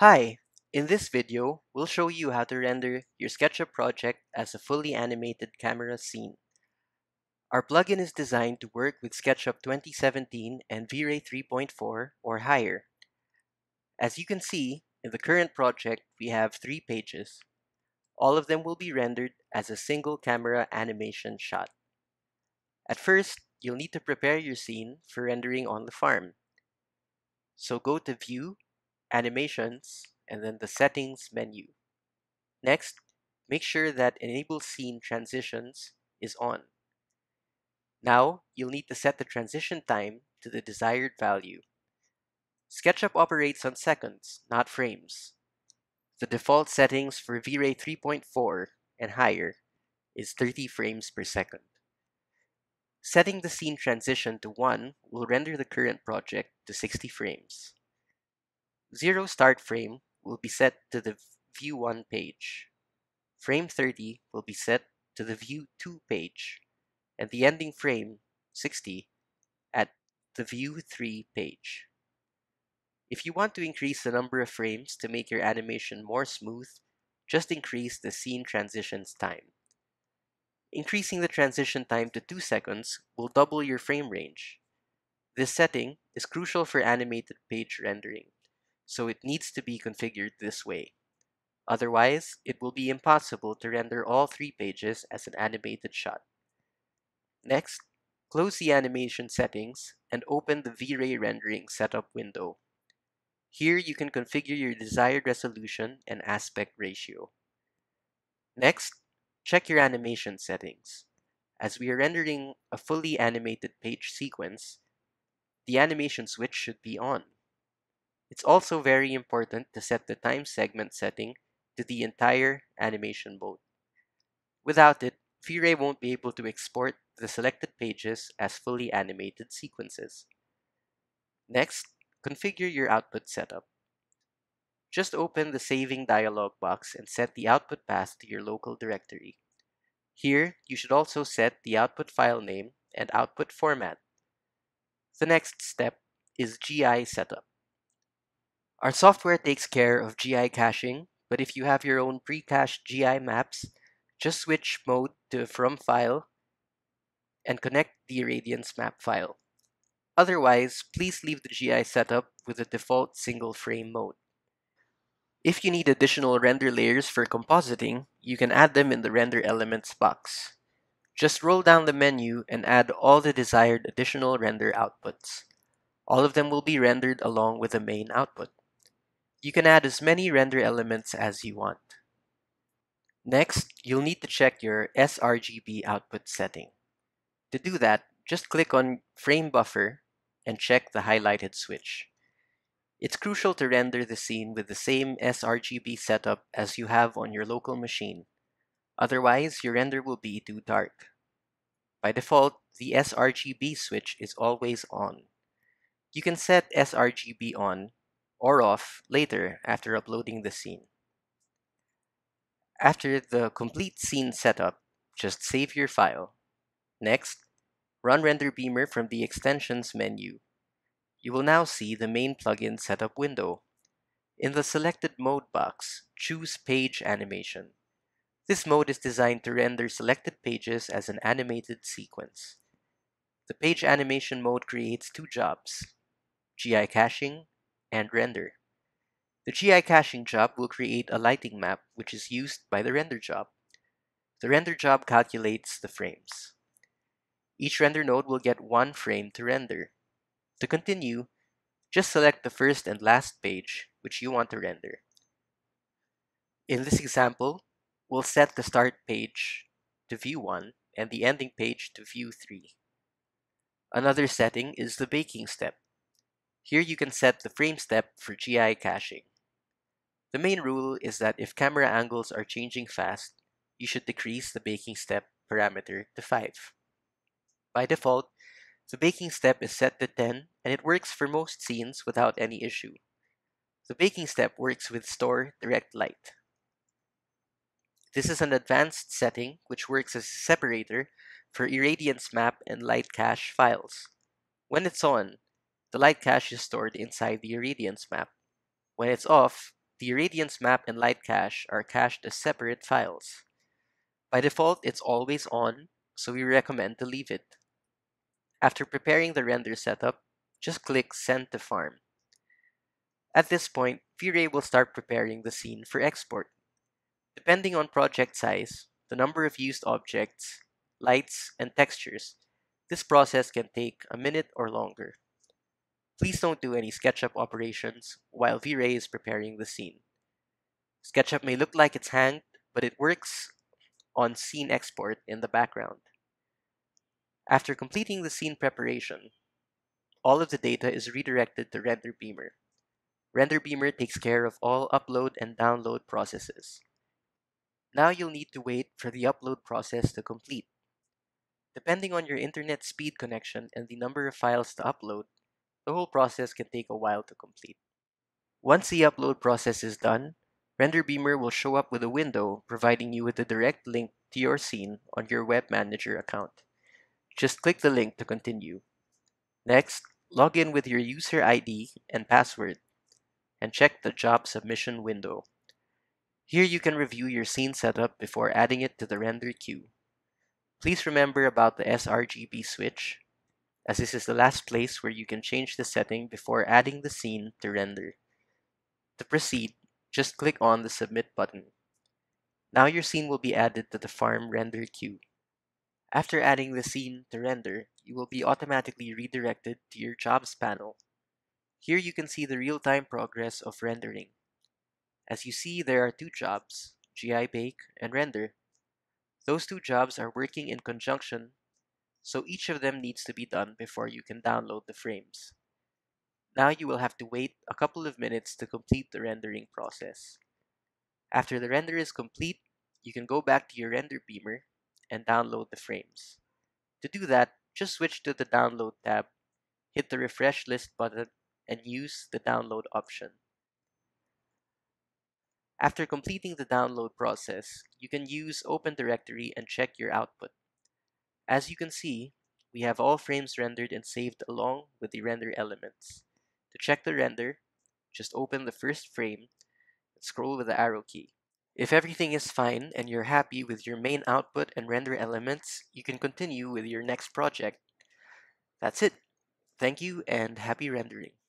Hi! In this video, we'll show you how to render your SketchUp project as a fully animated camera scene. Our plugin is designed to work with SketchUp 2017 and V-Ray 3.4 or higher. As you can see, in the current project, we have 3 pages. All of them will be rendered as a single camera animation shot. At first, you'll need to prepare your scene for rendering on the farm. So go to View, Animations, and then the Settings menu. Next, make sure that Enable Scene Transitions is on. Now, you'll need to set the transition time to the desired value. SketchUp operates on seconds, not frames. The default settings for V-Ray 3.4 and higher is 30 frames per second. Setting the scene transition to 1 will render the current project to 60 frames. 0 start frame will be set to the View 1 page. Frame 30 will be set to the View 2 page, and the ending frame, 60, at the View 3 page. If you want to increase the number of frames to make your animation more smooth, just increase the scene transitions time. Increasing the transition time to 2 seconds will double your frame range. This setting is crucial for animated page rendering, so it needs to be configured this way. Otherwise, it will be impossible to render all 3 pages as an animated shot. Next, close the animation settings and open the V-Ray rendering setup window. Here you can configure your desired resolution and aspect ratio. Next, check your animation settings. As we are rendering a fully animated page sequence, the animation switch should be on. It's also very important to set the time segment setting to the entire animation mode. Without it, V-Ray won't be able to export the selected pages as fully animated sequences. Next, configure your output setup. Just open the Saving dialog box and set the output path to your local directory. Here, you should also set the output file name and output format. The next step is GI setup. Our software takes care of GI caching, but if you have your own pre-cached GI maps, just switch mode to From File and connect the Irradiance Map file. Otherwise, please leave the GI setup with the default single frame mode. If you need additional render layers for compositing, you can add them in the Render Elements box. Just roll down the menu and add all the desired additional render outputs. All of them will be rendered along with the main output. You can add as many render elements as you want. Next, you'll need to check your sRGB output setting. To do that, just click on Frame Buffer and check the highlighted switch. It's crucial to render the scene with the same sRGB setup as you have on your local machine. Otherwise, your render will be too dark. By default, the sRGB switch is always on. You can set sRGB on or off later after uploading the scene. After the complete scene setup, just save your file. Next, run Render Beamer from the Extensions menu. You will now see the main plugin setup window. In the Selected Mode box, choose Page Animation. This mode is designed to render selected pages as an animated sequence. The Page Animation mode creates 2 jobs, GI Caching and Render. The GI caching job will create a lighting map which is used by the render job. The render job calculates the frames. Each render node will get 1 frame to render. To continue, just select the first and last page which you want to render. In this example, we'll set the start page to View 1 and the ending page to View 3. Another setting is the baking step. Here you can set the frame step for GI caching. The main rule is that if camera angles are changing fast, you should decrease the baking step parameter to 5. By default, the baking step is set to 10 and it works for most scenes without any issue. The baking step works with Store Direct Light. This is an advanced setting which works as a separator for Irradiance Map and Light Cache files. When it's on, the light cache is stored inside the Irradiance Map. When it's off, The Irradiance Map and Light Cache are cached as separate files. By default, it's always on, so we recommend to leave it. After preparing the render setup, just click Send to Farm. At this point, V-Ray will start preparing the scene for export. Depending on project size, the number of used objects, lights, and textures, this process can take a minute or longer. Please don't do any SketchUp operations while V-Ray is preparing the scene. SketchUp may look like it's hanged, but it works on scene export in the background. After completing the scene preparation, all of the data is redirected to Render Beamer. Render Beamer takes care of all upload and download processes. Now you'll need to wait for the upload process to complete. Depending on your internet speed connection and the number of files to upload, the whole process can take a while to complete. Once the upload process is done, Render Beamer will show up with a window providing you with a direct link to your scene on your Web Manager account. Just click the link to continue. Next, log in with your user ID and password, and check the job submission window. Here you can review your scene setup before adding it to the render queue. Please remember about the sRGB switch, as this is the last place where you can change the setting before adding the scene to render. To proceed, just click on the Submit button. Now your scene will be added to the farm render queue. After adding the scene to render, you will be automatically redirected to your jobs panel. Here you can see the real-time progress of rendering. As you see, there are two jobs, GI Bake and Render. Those two jobs are working in conjunction, so each of them needs to be done before you can download the frames. Now you will have to wait a couple of minutes to complete the rendering process. After the render is complete, you can go back to your Render Beamer and download the frames. To do that, just switch to the Download tab, hit the Refresh List button, and use the download option. After completing the download process, you can use Open Directory and check your output. As you can see, we have all frames rendered and saved along with the render elements. To check the render, just open the first frame and scroll with the arrow key. If everything is fine and you're happy with your main output and render elements, you can continue with your next project. That's it. Thank you and happy rendering.